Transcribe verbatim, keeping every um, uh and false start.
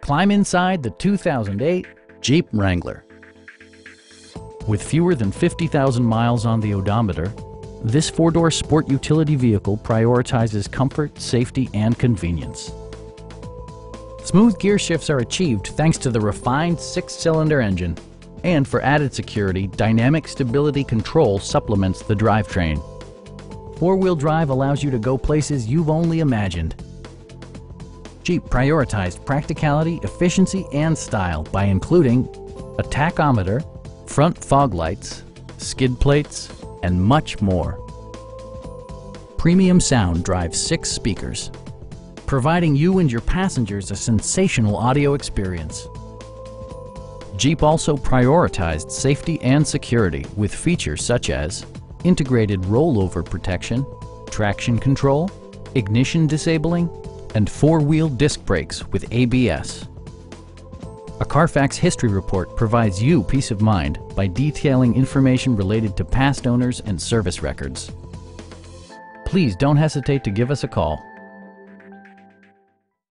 Climb inside the two thousand eight Jeep Wrangler. With fewer than fifty thousand miles on the odometer, this four-door sport utility vehicle prioritizes comfort, safety, and convenience. Smooth gear shifts are achieved thanks to the refined six-cylinder engine. And for added security, dynamic stability control supplements the drivetrain. Four-wheel drive allows you to go places you've only imagined. Jeep prioritized practicality, efficiency, and style by including a tachometer, front fog lights, skid plates, and much more. Premium sound drives six speakers, providing you and your passengers a sensational audio experience. Jeep also prioritized safety and security with features such as integrated rollover protection, traction control, ignition disabling, and four-wheel disc brakes with A B S. A Carfax history report provides you peace of mind by detailing information related to past owners and service records. Please don't hesitate to give us a call.